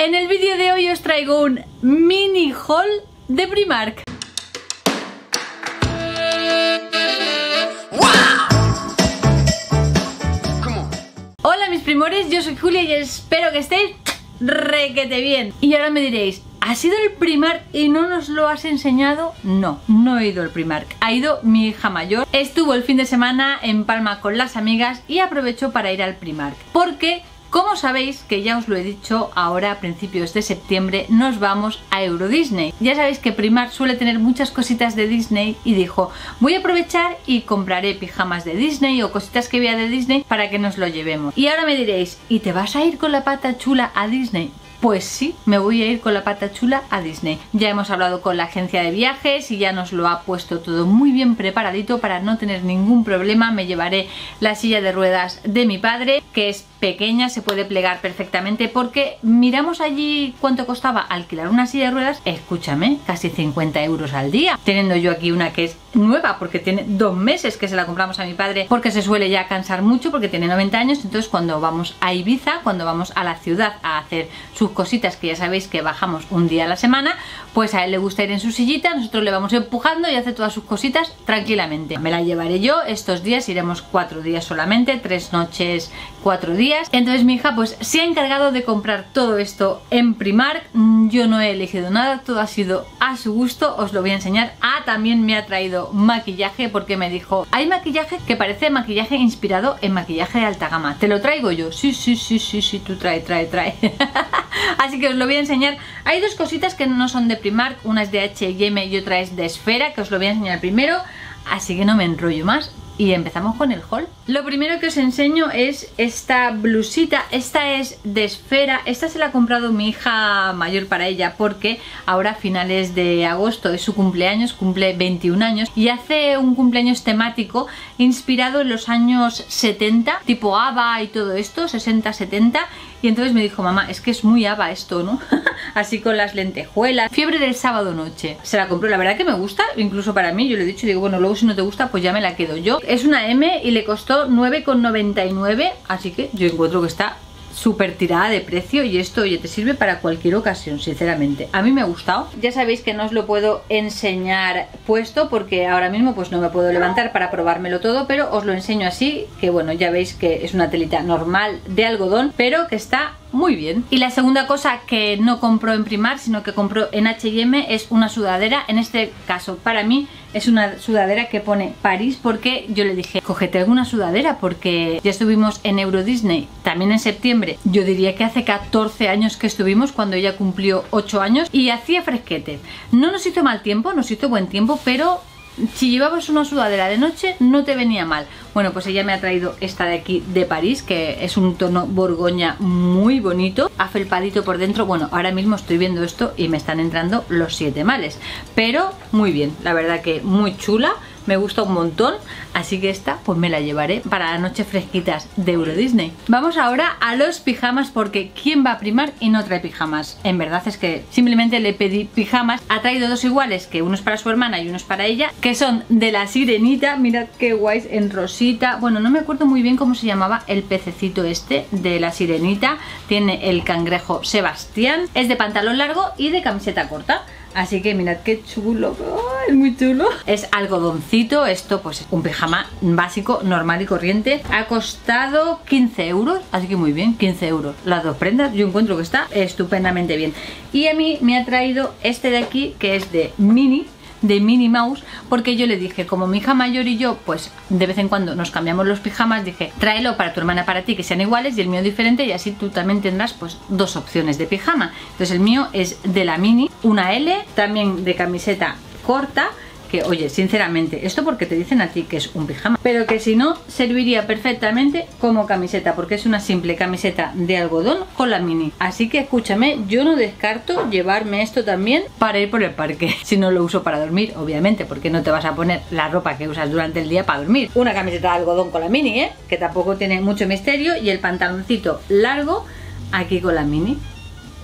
En el vídeo de hoy os traigo un mini haul de Primark. Hola mis primores, yo soy Julia y espero que estéis requete bien. Y ahora me diréis, ¿has ido al Primark y no nos lo has enseñado? No, no he ido al Primark. Ha ido mi hija mayor. Estuvo el fin de semana en Palma con las amigas y aprovechó para ir al Primark. Porque, como sabéis, que ya os lo he dicho, ahora a principios de septiembre nos vamos a Euro Disney. Ya sabéis que Primark suele tener muchas cositas de Disney y dijo, voy a aprovechar y compraré pijamas de Disney o cositas que vea de Disney para que nos lo llevemos. Y ahora me diréis, ¿y te vas a ir con la pata chula a Disney? Pues sí, me voy a ir con la pata chula a Disney. Ya hemos hablado con la agencia de viajes y ya nos lo ha puesto todo muy bien preparadito para no tener ningún problema. Me llevaré la silla de ruedas de mi padre, que es pequeña, se puede plegar perfectamente, porque miramos allí cuánto costaba alquilar una silla de ruedas. Escúchame, casi 50 euros al día, teniendo yo aquí una que es nueva, porque tiene 2 meses que se la compramos a mi padre, porque se suele ya cansar mucho, porque tiene 90 años, entonces cuando vamos a Ibiza, cuando vamos a la ciudad a hacer sus cositas, que ya sabéis que bajamos un día a la semana, pues a él le gusta ir en su sillita, nosotros le vamos empujando y hace todas sus cositas tranquilamente. Me la llevaré yo estos días, iremos 4 días solamente, 3 noches, 4 días. Entonces mi hija pues se ha encargado de comprar todo esto en Primark. Yo no he elegido nada, todo ha sido a su gusto, os lo voy a enseñar. Ah, también me ha traído maquillaje porque me dijo, hay maquillaje que parece maquillaje inspirado en maquillaje de alta gama. ¿Te lo traigo yo? Sí, tú trae. Así que os lo voy a enseñar. Hay 2 cositas que no son de Primark, una es de H&M y otra es de Esfera, que os lo voy a enseñar primero. Así que no me enrollo más. Y empezamos con el haul. Lo primero que os enseño es esta blusita. Esta es de Esfera. Esta se la ha comprado mi hija mayor para ella, porque ahora a finales de agosto es su cumpleaños. Cumple 21 años y hace un cumpleaños temático inspirado en los años 70, tipo ABBA y todo esto, 60-70. Y entonces me dijo, mamá, es que es muy ABBA esto, ¿no? Así con las lentejuelas. Fiebre del sábado noche. Se la compró. La verdad que me gusta, incluso para mí. Yo le he dicho, digo, bueno, luego si no te gusta, pues ya me la quedo yo. Es una M y le costó 9,99, así que yo encuentro que está súper tirada de precio y esto, oye, te sirve para cualquier ocasión, sinceramente. A mí me ha gustado. Ya sabéis que no os lo puedo enseñar puesto porque ahora mismo pues no me puedo levantar para probármelo todo, pero os lo enseño así, que bueno, ya veis que es una telita normal de algodón, pero que está muy bien. Y la segunda cosa que no compró en Primark, sino que compró en H&M, es una sudadera. En este caso, para mí, es una sudadera que pone París, porque yo le dije, cógete alguna sudadera, porque ya estuvimos en Euro Disney, también en septiembre. Yo diría que hace 14 años que estuvimos, cuando ella cumplió 8 años, y hacía fresquete. No nos hizo mal tiempo, nos hizo buen tiempo, pero si llevabas una sudadera de noche no te venía mal. Bueno, pues ella me ha traído esta de aquí de París, que es un tono borgoña muy bonito, afelpadito por dentro. Bueno, ahora mismo estoy viendo esto y me están entrando los 7 males, pero muy bien, la verdad que muy chula, me gusta un montón, así que esta pues me la llevaré para las noches fresquitas de Euro Disney. Vamos ahora a los pijamas, porque ¿quién va a Primark y no trae pijamas? En verdad es que simplemente le pedí pijamas. Ha traído 2 iguales, que uno es para su hermana y uno es para ella, que son de la Sirenita. Mirad qué guays, en rosita. Bueno, no me acuerdo muy bien cómo se llamaba el pececito este de la Sirenita. Tiene el cangrejo Sebastián. Es de pantalón largo y de camiseta corta. Así que mirad qué chulo, oh, es muy chulo. Es algodoncito, esto pues es un pijama básico, normal y corriente. Ha costado 15 euros, así que muy bien, 15 euros. Las 2 prendas, yo encuentro que está estupendamente bien. Y a mí me ha traído este de aquí, que es de Minnie Mouse, porque yo le dije, como mi hija mayor y yo pues de vez en cuando nos cambiamos los pijamas, dije, tráelo para tu hermana, para ti, que sean iguales, y el mío diferente, y así tú también tendrás pues 2 opciones de pijama. Entonces el mío es de la Minnie, una L, también de camiseta corta, que oye, sinceramente, esto porque te dicen a ti que es un pijama, pero que si no, serviría perfectamente como camiseta, porque es una simple camiseta de algodón con la Mini. Así que escúchame, yo no descarto llevarme esto también para ir por el parque, si no lo uso para dormir, obviamente, porque no te vas a poner la ropa que usas durante el día para dormir. Una camiseta de algodón con la Mini, que tampoco tiene mucho misterio, y el pantaloncito largo aquí con la Mini.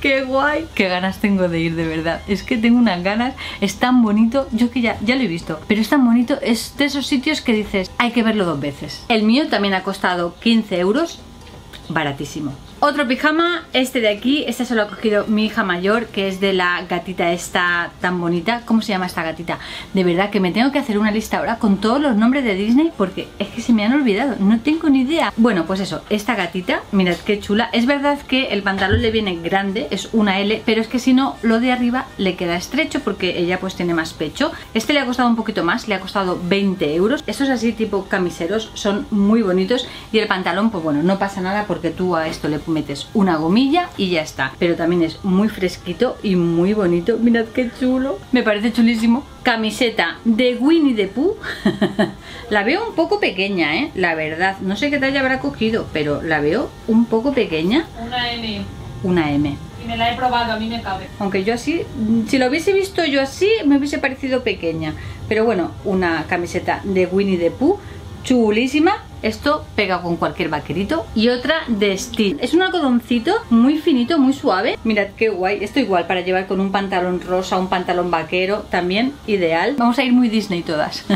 ¡Qué guay! ¡Qué ganas tengo de ir, de verdad! Es que tengo unas ganas, es tan bonito, yo es que ya lo he visto, pero es tan bonito, es de esos sitios que dices, hay que verlo 2 veces. El mío también ha costado 15 euros, baratísimo. Otro pijama, este de aquí. Este se lo ha cogido mi hija mayor, que es de la gatita esta tan bonita. ¿Cómo se llama esta gatita? De verdad que me tengo que hacer una lista ahora con todos los nombres de Disney, porque es que se me han olvidado, no tengo ni idea. Bueno, pues eso, esta gatita, mirad qué chula. Es verdad que el pantalón le viene grande, es una L, pero es que si no, lo de arriba le queda estrecho porque ella pues tiene más pecho. Este le ha costado un poquito más, le ha costado 20 euros. Estos así tipo camiseros son muy bonitos. Y el pantalón, pues bueno, no pasa nada porque tú a esto le metes una gomilla y ya está, pero también es muy fresquito y muy bonito. Mirad qué chulo, me parece chulísimo. Camiseta de Winnie the Pooh. La veo un poco pequeña, la verdad, no sé qué talla habrá cogido, pero la veo un poco pequeña. Una M. Y me la he probado, a mí me cabe. Aunque yo así, si lo hubiese visto yo así, me hubiese parecido pequeña. Pero bueno, una camiseta de Winnie the Pooh, chulísima. Esto pega con cualquier vaquerito. Y otra de Stitch. Es un algodoncito muy finito, muy suave. Mirad qué guay. Esto igual para llevar con un pantalón rosa, un pantalón vaquero, también ideal. Vamos a ir muy Disney todas.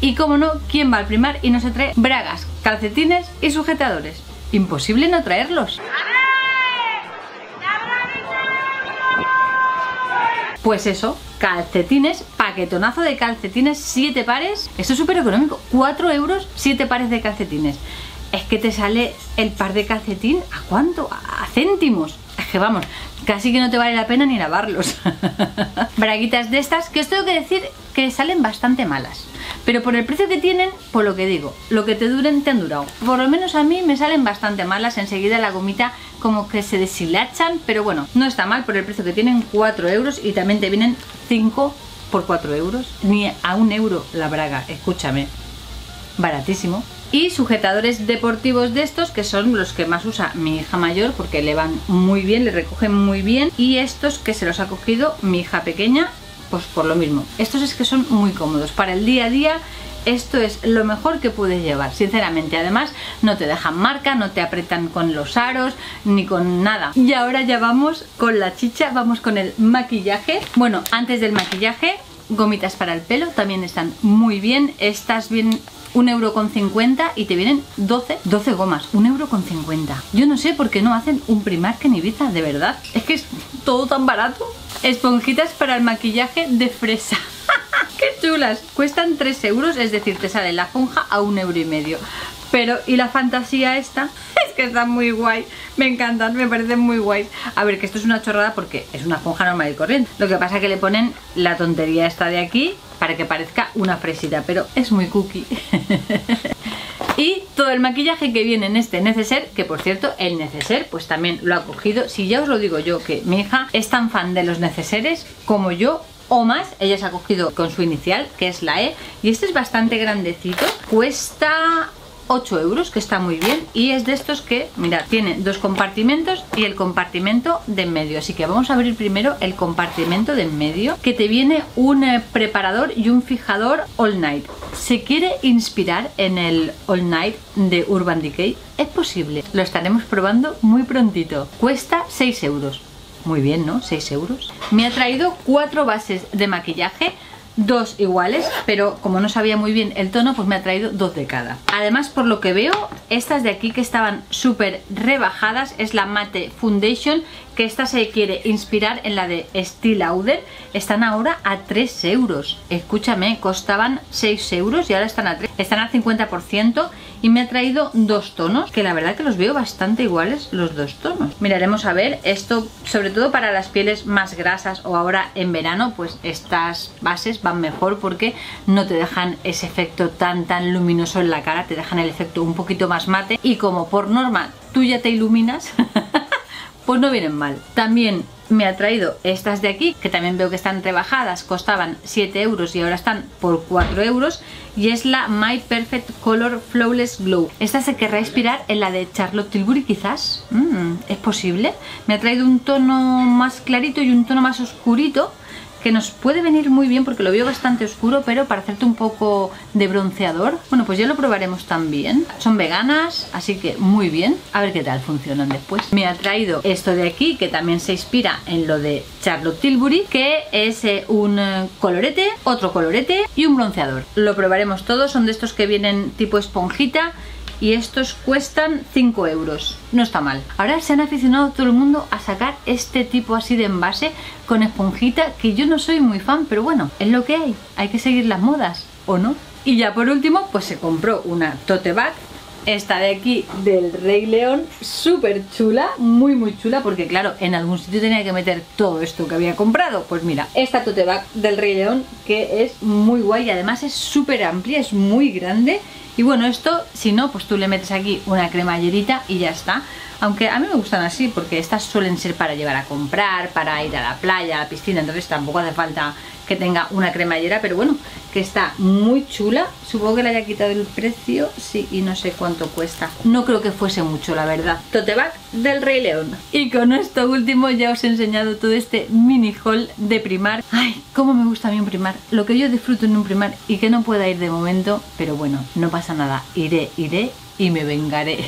Y como no, ¿quién va al Primark y no se trae bragas, calcetines y sujetadores? Imposible no traerlos. Pues eso, calcetines, paquetonazo de calcetines, 7 pares. Esto es súper económico, 4 euros, 7 pares de calcetines. Es que te sale el par de calcetín, ¿a cuánto? A céntimos. Es que vamos, casi que no te vale la pena ni lavarlos. Braguitas de estas, que os tengo que decir que salen bastante malas. Pero por el precio que tienen, por lo que digo, lo que te duren, te han durado. Por lo menos a mí me salen bastante malas, enseguida la gomita como que se deshilachan, pero bueno, no está mal por el precio que tienen, 4 euros, y también te vienen 5 por 4 euros, ni a 1 euro la braga, escúchame, baratísimo. Y sujetadores deportivos de estos, que son los que más usa mi hija mayor porque le van muy bien, le recogen muy bien, y estos que se los ha cogido mi hija pequeña, pues por lo mismo. Estos es que son muy cómodos para el día a día. Esto es lo mejor que puedes llevar, sinceramente. Además, no te dejan marca, no te apretan con los aros, ni con nada. Y ahora ya vamos con la chicha, vamos con el maquillaje. Bueno, antes del maquillaje, gomitas para el pelo, también están muy bien. Estas vienen 1,50 € y te vienen 12 gomas, 1,50 €. Yo no sé por qué no hacen un Primark en Ibiza, de verdad. Es que es todo tan barato. Esponjitas para el maquillaje de fresa. ¡Qué chulas! Cuestan 3 euros, es decir, te sale la esponja a 1,5 €. Pero, ¿y la fantasía esta? Es que está muy guay, me encantan, me parecen muy guays. A ver, que esto es una chorrada porque es una esponja normal y corriente. Lo que pasa es que le ponen la tontería esta de aquí para que parezca una fresita, pero es muy cookie. Y todo el maquillaje que viene en este neceser, que por cierto, el neceser pues también lo ha cogido. Si ya os lo digo yo, que mi hija es tan fan de los neceseres como yo, o más. Ella se ha cogido con su inicial, que es la E, y este es bastante grandecito, cuesta 8 euros, que está muy bien, y es de estos que, mirad, tiene dos compartimentos y el compartimento de en medio. Así que vamos a abrir primero el compartimento de en medio, que te viene un preparador y un fijador All Night. ¿Se quiere inspirar en el All Night de Urban Decay? Es posible, lo estaremos probando muy prontito. Cuesta 6 euros. Muy bien, ¿no? 6 euros. Me ha traído 4 bases de maquillaje, 2 iguales, pero como no sabía muy bien el tono, pues me ha traído 2 de cada. Además, por lo que veo, estas de aquí que estaban súper rebajadas, es la Matte Foundation, que esta se quiere inspirar en la de Estee Lauder. Están ahora a 3 euros. Escúchame, costaban 6 euros y ahora están a 3. Están al 50%. Y me ha traído 2 tonos, que la verdad que los veo bastante iguales, los 2 tonos. Miraremos a ver, esto sobre todo para las pieles más grasas o ahora en verano, pues estas bases van mejor porque no te dejan ese efecto tan luminoso en la cara, te dejan el efecto un poquito más mate. Y como por norma tú ya te iluminas, pues no vienen mal. También me ha traído estas de aquí, que también veo que están rebajadas, costaban 7 euros y ahora están por 4 euros. Y es la My Perfect Color Flawless Glow. Esta se querrá inspirar en la de Charlotte Tilbury, quizás. Es posible. Me ha traído un tono más clarito y un tono más oscurito, que nos puede venir muy bien porque lo veo bastante oscuro, pero para hacerte un poco de bronceador. Bueno, pues ya lo probaremos también. Son veganas, así que muy bien. A ver qué tal funcionan después. Me ha traído esto de aquí, que también se inspira en lo de Charlotte Tilbury, que es un colorete, otro colorete y un bronceador. Lo probaremos todo. Son de estos que vienen tipo esponjita y estos cuestan 5 euros. No está mal. Ahora se han aficionado todo el mundo a sacar este tipo así de envase con esponjita, que yo no soy muy fan, pero bueno, es lo que hay que seguir las modas, ¿o no? Y ya por último, pues se compró una tote bag, esta de aquí del Rey León, súper chula, muy muy chula, porque claro, en algún sitio tenía que meter todo esto que había comprado. Pues mira, esta tote bag del Rey León, que es muy guay y además es súper amplia, es muy grande. Y bueno, esto, si no, pues tú le metes aquí una cremallerita y ya está. Aunque a mí me gustan así, porque estas suelen ser para llevar a comprar, para ir a la playa, a la piscina, entonces tampoco hace falta que tenga una cremallera, pero bueno, que está muy chula. Supongo que le haya quitado el precio, sí, y no sé cuánto cuesta. No creo que fuese mucho, la verdad. Tote bag del Rey León. Y con esto último ya os he enseñado todo este mini haul de Primark. Ay, cómo me gusta a mí un Primark. Lo que yo disfruto en un Primark y que no pueda ir de momento, pero bueno, no pasa nada. Iré y me vengaré.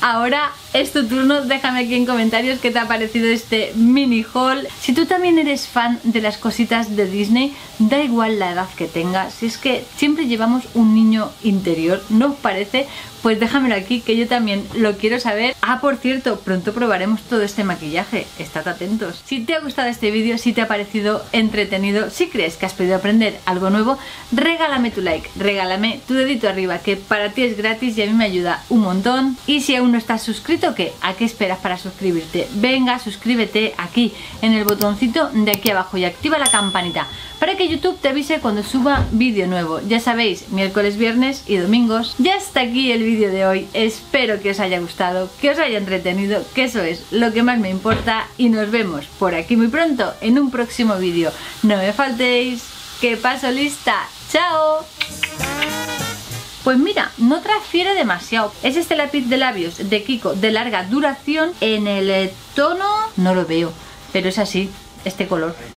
Ahora es tu turno, déjame aquí en comentarios qué te ha parecido este mini haul. Si tú también eres fan de las cositas de Disney, da igual la edad que tengas, si es que siempre llevamos un niño interior, ¿no os parece? Pues déjamelo aquí, que yo también lo quiero saber. Ah, por cierto, pronto probaremos todo este maquillaje, estad atentos. Si te ha gustado este vídeo, si te ha parecido entretenido, si crees que has podido aprender algo nuevo, regálame tu like, regálame tu dedito arriba, que para ti es gratis y a mí me ayuda un montón. Y si aún no estás suscrito, ¿qué? ¿A qué esperas para suscribirte? Venga, suscríbete aquí en el botoncito de aquí abajo y activa la campanita para que YouTube te avise cuando suba vídeo nuevo. Ya sabéis, miércoles, viernes y domingos. Ya está aquí el vídeo de hoy, espero que os haya gustado, que os haya entretenido, que eso es lo que más me importa, y nos vemos por aquí muy pronto en un próximo vídeo. No me faltéis, que paso lista, chao. Pues mira, no transfiere demasiado. Es este lápiz de labios de Kiko de larga duración en el tono, no lo veo, pero es así, este color.